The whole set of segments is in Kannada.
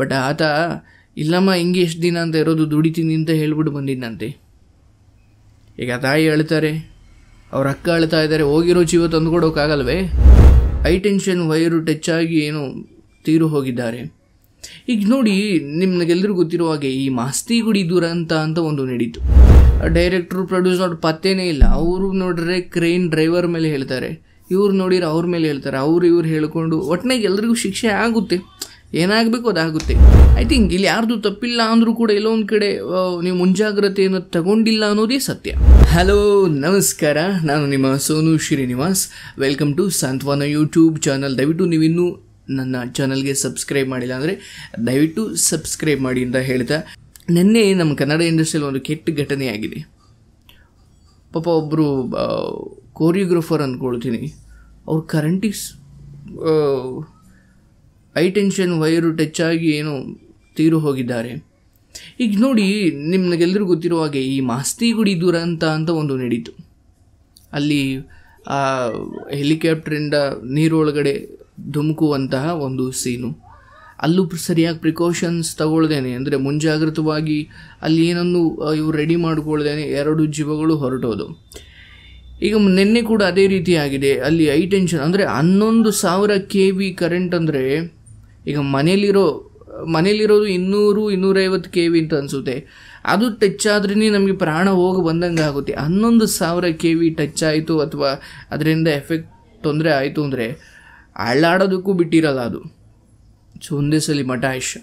बट आत इल्लम्म हिंगे एष्टु दिन अंत इरोदु दुडितीनि अंत हेळिबिट्टु बंदिद्नंते ಈಗ ತಾಯಿ ಹೇಳ್ತಾರೆ ಅವರ ಅಕ್ಕ ಹೇಳ್ತಾ ಇದ್ದಾರೆ ಹೋಗಿರೋ ಜೀವ ತಂದುಕೊಡೋಕಾಗಲ್ವೇ ಹೈ ಟೆನ್ಷನ್ ವೈರು ಟಚ್ ಆಗಿ ಏನು ತೀರು ಹೋಗಿದ್ದಾರೆ ಈಗ ನೋಡಿ ನಿಮಗೆಲ್ಲರಿಗೂ ಗೊತ್ತಿರೋ ಹಾಗೆ ಈ ಮಾಸ್ತಿಗುಡಿ ದುರಂತ ಅಂತ ಒಂದು ನಡೆಯಿತು ಡೈರೆಕ್ಟರ್ ಪ್ರೊಡ್ಯೂಸರ್ ಪತ್ತೆನೇ ಇಲ್ಲ ಅವರು ನೋಡ್ರೆ ಕ್ರೇನ್ ಡ್ರೈವರ್ ಮೇಲೆ ಹೇಳ್ತಾರೆ ಇವರು ನೋಡಿರ ಅವರ ಮೇಲೆ ಹೇಳ್ತಾರೆ ಅವರು ಇವರು ಹೇಳಿಕೊಂಡು ಒಟ್ಟನೆಗೆ ಎಲ್ಲರಿಗೂ ಶಿಕ್ಷೆ ಆಗುತ್ತೆ ಏನಾಗಬೇಕು ಅದಾಗುತ್ತೆ ಐ ಥಿಂಕ್ ಇಲ್ಲಿ ಯಾರ್ದು ತಪ್ಪಿಲ್ಲ ಅಂದ್ರೂ ಕೂಡ ಎಲ್ಲೋ ಒಂದು ಕಡೆ ನೀವು ಮುಂಜಾಗ್ರತೆಯನ್ನು ತಗೊಂಡಿಲ್ಲ ಅನ್ನೋದೇ ಸತ್ಯ. ಹಲೋ ನಮಸ್ಕಾರ, ನಾನು ನಿಮ್ಮ Sonu Srinivas. Welcome to Santhwana YouTube channel. ದಯವಿಟ್ಟು ನೀವಿನ್ನೂ ನನ್ನ ಚಾನಲ್ಗೆ ಸಬ್ಸ್ಕ್ರೈಬ್ ಮಾಡಿಲ್ಲ ಅಂದರೆ ದಯವಿಟ್ಟು ಸಬ್ಸ್ಕ್ರೈಬ್ ಮಾಡಿ ಅಂತ ಹೇಳ್ತಾ, ನಿನ್ನೆ ನಮ್ಮ ಕನ್ನಡ ಇಂಡಸ್ಟ್ರಿಯಲ್ಲಿ ಒಂದು ಕೆಟ್ಟ ಘಟನೆಯಾಗಿದೆ. ಪಾಪ ಒಬ್ಬರು ಕೋರಿಯೋಗ್ರಾಫರ್ ಅಂದ್ಕೊಳ್ತೀನಿ, ಅವ್ರು ಕರೆಂಟಿಸ್ ಹೈ ಟೆನ್ಷನ್ ವೈರು ಟಚ್ ಆಗಿ ಏನು ತೀರು ಹೋಗಿದ್ದಾರೆ. ಈಗ ನೋಡಿ ನಿಮಗೆಲ್ಲರಿಗೂ ಗೊತ್ತಿರೋ ಹಾಗೆ ಈ ಮಾಸ್ತಿಗುಡಿ ದುರಂತ ಅಂತ ಒಂದು ನಡೆಯಿತು. ಅಲ್ಲಿ ಹೆಲಿಕಾಪ್ಟ್ರಿಂದ ನೀರೊಳಗಡೆ ಧುಮುಕುವಂತಹ ಒಂದು ಸೀನು. ಅಲ್ಲೂ ಸರಿಯಾಗಿ ಪ್ರಿಕಾಷನ್ಸ್ ತಗೊಳ್ದೇನೆ, ಅಂದರೆ ಮುಂಜಾಗ್ರತವಾಗಿ ಅಲ್ಲಿ ಏನನ್ನು ಇವರು ರೆಡಿ ಮಾಡಿಕೊಳ್ಳ್ದೇನೆ ಎರಡು ಜೀವಗಳು ಹೊರಟೋದು. ಈಗ ನಿನ್ನೆ ಕೂಡ ಅದೇ ರೀತಿಯಾಗಿದೆ. ಅಲ್ಲಿ ಹೈ ಟೆನ್ಷನ್ ಅಂದರೆ 11,000 KV ಕರೆಂಟ್, ಅಂದರೆ ಈಗ ಮನೇಲಿರೋದು 200-250 KV ಅಂತ ಅನಿಸುತ್ತೆ. ಅದು ಟಚ್ ಆದ್ರೇ ನಮಗೆ ಪ್ರಾಣ ಹೋಗಿ ಬಂದಂಗೆ ಆಗುತ್ತೆ. 11,000 KV ಟಚ್ ಆಯಿತು ಅಥವಾ ಅದರಿಂದ ಎಫೆಕ್ಟ್ ತೊಂದರೆ ಆಯಿತು ಅಂದರೆ ಅಳ್ಳಾಡೋದಕ್ಕೂ ಬಿಟ್ಟಿರಲ್ಲ ಅದು. ಸೊ ಒಂದೇ ಸಲ ಮಟಾಯಿಷ್.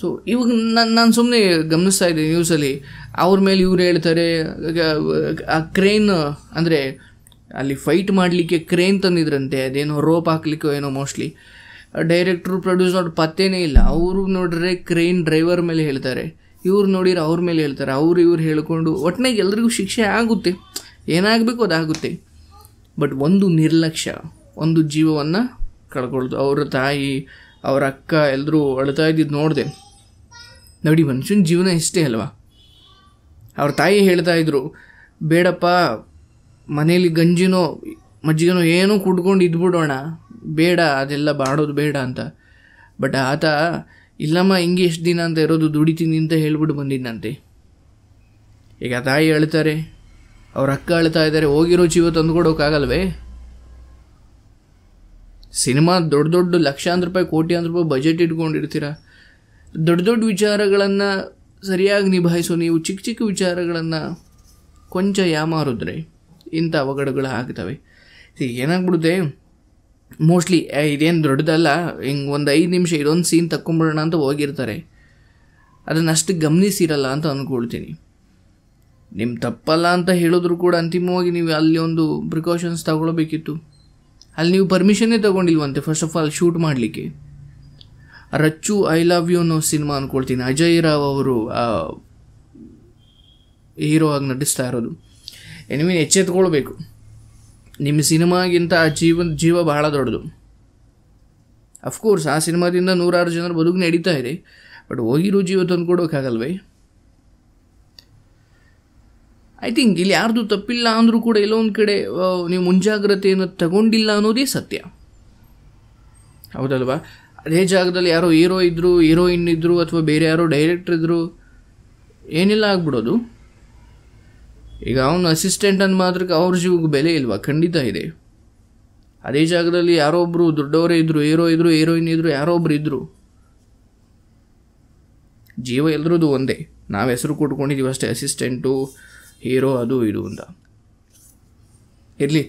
ಸೊ ಇವಾಗ ನಾನು ಸುಮ್ಮನೆ ಗಮನಿಸ್ತಾ ಇದ್ದೆ ನ್ಯೂಸಲ್ಲಿ, ಅವ್ರ ಮೇಲೆ ಇವ್ರು ಹೇಳ್ತಾರೆ ಆ ಕ್ರೇನ್, ಅಂದರೆ ಅಲ್ಲಿ ಫೈಟ್ ಮಾಡಲಿಕ್ಕೆ ಕ್ರೇನ್ ತಂದಿದ್ರಂತೆ, ಅದೇನೋ ರೋಪ್ ಹಾಕ್ಲಿಕ್ಕೋ ಏನೋ. ಮೋಸ್ಟ್ಲಿ ಡೈರೆಕ್ಟ್ರು ಪ್ರೊಡ್ಯೂಸ್ ನೋಡಿ ಪತ್ತೇನೇ ಇಲ್ಲ, ಅವರು ನೋಡ್ರೆ ಕ್ರೇನ್ ಡ್ರೈವರ್ ಮೇಲೆ ಹೇಳ್ತಾರೆ, ಇವ್ರು ನೋಡಿರ ಅವ್ರ ಮೇಲೆ ಹೇಳ್ತಾರೆ, ಇವ್ರು ಹೇಳಿಕೊಂಡು ಒಟ್ಟನೆಗೆ ಎಲ್ರಿಗೂ ಶಿಕ್ಷೆ ಆಗುತ್ತೆ, ಏನಾಗಬೇಕು ಅದಾಗುತ್ತೆ. ಬಟ್ ಒಂದು ನಿರ್ಲಕ್ಷ್ಯ ಒಂದು ಜೀವವನ್ನು ಕಳ್ಕೊಳ್ಳೋದು. ಅವರ ತಾಯಿ ಅವರ ಅಕ್ಕ ಎಲ್ಲರೂ ಅಳ್ತಾ ಇದ್ದಿದ್ದು ನೋಡಿದೆ. ನೋಡಿ, ಮನುಷ್ಯನ ಜೀವನ ಇಷ್ಟೇ ಅಲ್ವಾ. ಅವ್ರ ತಾಯಿ ಹೇಳ್ತಾಯಿದ್ರು, ಬೇಡಪ್ಪ ಮನೇಲಿ ಗಂಜಿನೋ ಮಜ್ಜಿಗೆನೋ ಏನೋ ಕುಡ್ಕೊಂಡು ಇದ್ಬಿಡೋಣ, ಬೇಡ ಅದೆಲ್ಲ ಬಾಡೋದು ಬೇಡ ಅಂತ. ಬಟ್ ಆತ ಇಲ್ಲಮ್ಮ ಹಿಂಗೆ ಎಷ್ಟು ದಿನ ಅಂತ ಇರೋದು ದುಡಿತೀನಿ ಅಂತ ಹೇಳ್ಬಿಟ್ಟು ಬಂದಿದ್ನಂತೆ. ಈಗ ತಾಯಿ ಹೇಳ್ತಾರೆ ಅವ್ರ ಅಕ್ಕ ಅಳ್ತಾ ಇದ್ದಾರೆ ಹೋಗಿರೋ ಜೀವ ತಂದುಕೊಡೋಕ್ಕಾಗಲ್ವೇ. ಸಿನಿಮಾ ದೊಡ್ಡ ದೊಡ್ಡ ಲಕ್ಷಾಂತರ ರೂಪಾಯಿ ಕೋಟ್ಯಾಂತರ ರೂಪಾಯಿ ಬಜೆಟ್ ಇಟ್ಕೊಂಡಿರ್ತೀರ, ದೊಡ್ಡ ದೊಡ್ಡ ವಿಚಾರಗಳನ್ನು ಸರಿಯಾಗಿ ನಿಭಾಯಿಸೋ ನೀವು ಚಿಕ್ಕ ಚಿಕ್ಕ ವಿಚಾರಗಳನ್ನು ಕೊಂಚ ಯಾಮಾರಿದ್ರೆ ಇಂಥ ಅವಘಡಗಳು ಆಗ್ತವೆ. ಏನಾಗ್ಬಿಡುತ್ತೆ ಮೋಸ್ಟ್ಲಿ, ಇದೇನು ದೊಡ್ಡದಲ್ಲ, ಹಿಂಗೆ ಒಂದು 5 ನಿಮಿಷ ಇದೊಂದು ಸೀನ್ ತಕ್ಕೊಂಬಿಡೋಣ ಅಂತ ಹೋಗಿರ್ತಾರೆ, ಅದನ್ನಷ್ಟು ಗಮನಿಸಿರಲ್ಲ ಅಂತ ಅಂದ್ಕೊಳ್ತೀನಿ. ನಿಮ್ಮ ತಪ್ಪಲ್ಲ ಅಂತ ಹೇಳಿದ್ರು ಕೂಡ ಅಂತಿಮವಾಗಿ ನೀವು ಅಲ್ಲಿ ಒಂದು ಪ್ರಿಕಾಷನ್ಸ್ ತಗೊಳ್ಬೇಕಿತ್ತು. ಅಲ್ಲಿ ನೀವು ಪರ್ಮಿಷನ್ನೇ ತೊಗೊಂಡಿಲ್ವಂತೆ ಫಸ್ಟ್ ಆಫ್ ಆಲ್ ಶೂಟ್ ಮಾಡಲಿಕ್ಕೆ. ರಚ್ಚು ಐ ಲವ್ ಯು ಅನ್ನೋ ಸಿನಿಮಾ ಅಂದ್ಕೊಳ್ತೀನಿ, ಅಜಯ್ ರಾವ್ ಅವರು ಹೀರೋ ಆಗಿ ನಟಿಸ್ತಾ ಇರೋದು. ಎನಿಮೀನ್ ಎಚ್ಚೆತ್ಕೊಳ್ಬೇಕು, ನಿಮ್ಮ ಸಿನಿಮಾಗಿಂತ ಆ ಜೀವ ಬಹಳ ದೊಡ್ಡದು. ಅಫ್ಕೋರ್ಸ್ ಆ ಸಿನಿಮಾದಿಂದ 100 ಜನರ ಬದುಕು ನಡೀತಾ ಇದೆ, ಬಟ್ ಹೋಗಿರೋ ಜೀವ ತಂದುಕೊಡೋಕ್ಕಾಗಲ್ವೇ. ಐ ಥಿಂಕ್ ಇಲ್ಲಿ ಯಾರ್ದು ತಪ್ಪಿಲ್ಲ ಅಂದರೂ ಕೂಡ ಎಲ್ಲೋ ಒಂದು ಕಡೆ ನೀವು ಮುಂಜಾಗ್ರತೆಯನ್ನು ತಗೊಂಡಿಲ್ಲ ಅನ್ನೋದೇ ಸತ್ಯ, ಹೌದಲ್ವಾ. ಅದೇ ಜಾಗದಲ್ಲಿ ಯಾರೋ ಹೀರೋ ಇದ್ದರು, ಹೀರೋಯಿನ್ ಇದ್ದರು, ಅಥವಾ ಬೇರೆ ಯಾರೋ ಡೈರೆಕ್ಟ್ರ್ ಇದ್ದರು, ಏನೆಲ್ಲ ಆಗ್ಬಿಡೋದು. ಈಗ ಅವನ ಅಸಿಸ್ಟೆಂಟ್ ಅಂದ ಮಾತ್ರಕ್ಕೆ ಅವ್ರ ಜೀವಕ್ಕೆ ಬೆಲೆ ಇಲ್ವಾ, ಖಂಡಿತ ಇದೆ. ಅದೇ ಜಾಗದಲ್ಲಿ ಯಾರೋ ಒಬ್ಬರು ದೊಡ್ಡವರೇ ಇದ್ದರು, ಹೀರೋ ಇದ್ದರು, ಹೀರೋಯಿನ್ ಇದ್ದರು, ಯಾರೋ ಒಬ್ರು ಇದ್ದರು. ಜೀವ ಎಲ್ಲರದು ಒಂದೇ, ನಾವು ಹೆಸರು ಕೊಟ್ಕೊಂಡಿದ್ದೀವಿ ಅಷ್ಟೇ, ಅಸಿಸ್ಟೆಂಟು ಹೀರೋ ಅದು ಇದು ಅಂತ. ಇರಲಿ,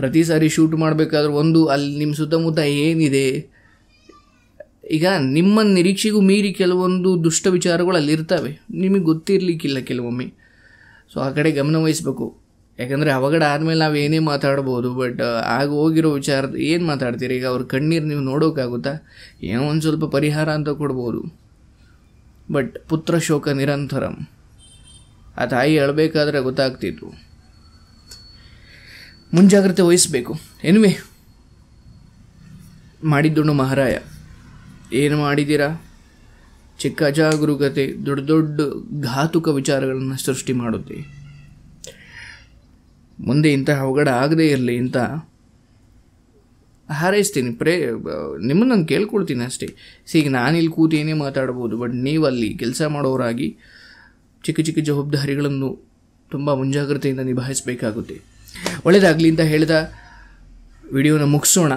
ಪ್ರತಿ ಸಾರಿ ಶೂಟ್ ಮಾಡಬೇಕಾದ್ರೆ ಒಂದು ಅಲ್ಲಿ ನಿಮ್ಮ ಸುತ್ತಮುತ್ತ ಏನಿದೆ, ಈಗ ನಿಮ್ಮ ನಿರೀಕ್ಷೆಗೂ ಮೀರಿ ಕೆಲವೊಂದು ದುಷ್ಟ ವಿಚಾರಗಳು ಅಲ್ಲಿರ್ತವೆ, ನಿಮಗೆ ಗೊತ್ತಿರಲಿಕ್ಕಿಲ್ಲ ಕೆಲವೊಮ್ಮೆ. ಸೊ ಆ ಕಡೆ ಗಮನ ವಹಿಸಬೇಕು, ಯಾಕಂದರೆ ಅವಘಡ ಆದಮೇಲೆ ನಾವು ಏನೇ ಮಾತಾಡ್ಬೋದು, ಬಟ್ ಆಗ ಹೋಗಿರೋ ವಿಚಾರದ ಏನು ಮಾತಾಡ್ತೀರಿ. ಈಗ ಅವ್ರ ಕಣ್ಣೀರು ನೀವು ನೋಡೋಕ್ಕಾಗುತ್ತಾ, ಏನೋ ಒಂದು ಸ್ವಲ್ಪ ಪರಿಹಾರ ಅಂತ ಕೊಡ್ಬೋದು, ಬಟ್ ಪುತ್ರ ಶೋಕ ನಿರಂತರಂ. ಆ ತಾಯಿ ಹೇಳಬೇಕಾದ್ರೆ ಗೊತ್ತಾಗ್ತಿತ್ತು. ಮುಂಜಾಗ್ರತೆ ವಹಿಸಬೇಕು. ಎನಿವೆ, ಮಾಡಿದ್ದುಣ್ಣು ಮಹಾರಾಯ, ಏನು ಮಾಡಿದ್ದೀರಾ? ಚಿಕ್ಕ ಅಜಾಗರೂಕತೆ ದೊಡ್ಡ ದೊಡ್ಡ ಘಾತುಕ ವಿಚಾರಗಳನ್ನು ಸೃಷ್ಟಿ ಮಾಡುತ್ತೆ. ಮುಂದೆ ಇಂಥ ಅವಘಡ ಆಗದೇ ಇರಲಿ ಅಂತ ಹಾರೈಸ್ತೀನಿ ನಿಮ್ಮನ್ನು ನಾನು ಕೇಳ್ಕೊಳ್ತೀನಿ ಅಷ್ಟೇ. ಈಗ ನಾನು ಇಲ್ಲಿ ಕೂತು ಏನೇ ಮಾತಾಡ್ಬೋದು, ಬಟ್ ನೀವು ಅಲ್ಲಿ ಕೆಲಸ ಮಾಡೋರಾಗಿ ಚಿಕ್ಕ ಚಿಕ್ಕ ಜವಾಬ್ದಾರಿಗಳನ್ನು ತುಂಬ ಮುಂಜಾಗ್ರತೆಯಿಂದ ನಿಭಾಯಿಸಬೇಕಾಗುತ್ತೆ. ಒಳ್ಳೆಯದಾಗಲಿ ಅಂತ ಹೇಳಿದ ವಿಡಿಯೋನ ಮುಗಿಸೋಣ.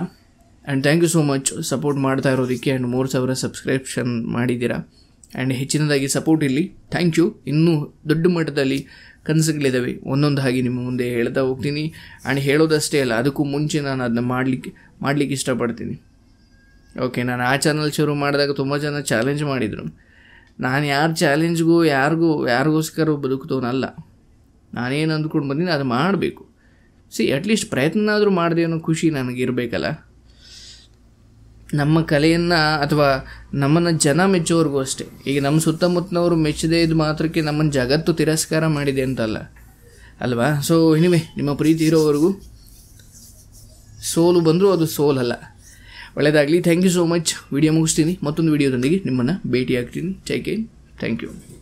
And thank you so much support ಮಾಡ್ತಾ ಇರೋದಕ್ಕೆ. ಆ್ಯಂಡ್ 3000 ಸಬ್ಸ್ಕ್ರಿಪ್ಷನ್ ಮಾಡಿದ್ದೀರಾ. ಆ್ಯಂಡ್ ಹೆಚ್ಚಿನದಾಗಿ ಸಪೋರ್ಟ್ ಇಲ್ಲಿ. Thank you. ಇನ್ನೂ ದೊಡ್ಡ ಮಟ್ಟದಲ್ಲಿ ಕನಸುಗಳಿದ್ದಾವೆ, ಒಂದೊಂದು ಹಾಗೆ ನಿಮ್ಮ ಮುಂದೆ ಹೇಳ್ತಾ ಹೋಗ್ತೀನಿ. ಆ್ಯಂಡ್ ಹೇಳೋದಷ್ಟೇ ಅಲ್ಲ, ಅದಕ್ಕೂ ಮುಂಚೆ ನಾನು ಅದನ್ನ ಮಾಡಲಿಕ್ಕೆ ಇಷ್ಟಪಡ್ತೀನಿ. ಓಕೆ, ನಾನು ಆ ಚಾನಲ್ ಶುರು ಮಾಡಿದಾಗ ತುಂಬ ಜನ ಚಾಲೆಂಜ್ ಮಾಡಿದರು. ನಾನು ಯಾರು ಚಾಲೆಂಜ್ಗೂ ಯಾರಿಗೋಸ್ಕರ ಬದುಕ್ತವನಲ್ಲ. ನಾನೇನು ಅಂದ್ಕೊಂಡು ಬಂದಿನಿ ಅದು ಮಾಡಬೇಕು. ಅಟ್ಲೀಸ್ಟ್ ಪ್ರಯತ್ನನಾದರೂ ಮಾಡಿದೆ ಅನ್ನೋ ಖುಷಿ ನನಗಿರಬೇಕಲ್ಲ. ನಮ್ಮ ಕಲೆಯನ್ನು ಅಥವಾ ನಮ್ಮನ್ನು ಜನ ಮೆಚ್ಚೋವ್ರಿಗೂ ಅಷ್ಟೇ. ಈಗ ನಮ್ಮ ಸುತ್ತಮುತ್ತನವರು ಮೆಚ್ಚದೇ ಇದು ಮಾತ್ರಕ್ಕೆ ನಮ್ಮನ್ನು ಜಗತ್ತು ತಿರಸ್ಕಾರ ಮಾಡಿದೆ ಅಂತಲ್ಲ ಅಲ್ವಾ. ಸೊ ಎನಿವೆ, ನಿಮ್ಮ ಪ್ರೀತಿ ಇರೋವರೆಗೂ ಸೋಲು ಬಂದರೂ ಅದು ಸೋಲಲ್ಲ. ಒಳ್ಳೆಯದಾಗಲಿ. Thank you so much. Video ಮುಗಿಸ್ತೀನಿ, ಮತ್ತೊಂದು ವಿಡಿಯೋದೊಂದಿಗೆ ನಿಮ್ಮನ್ನು ಭೇಟಿಯಾಗ್ತೀನಿ. Take care. Thank you.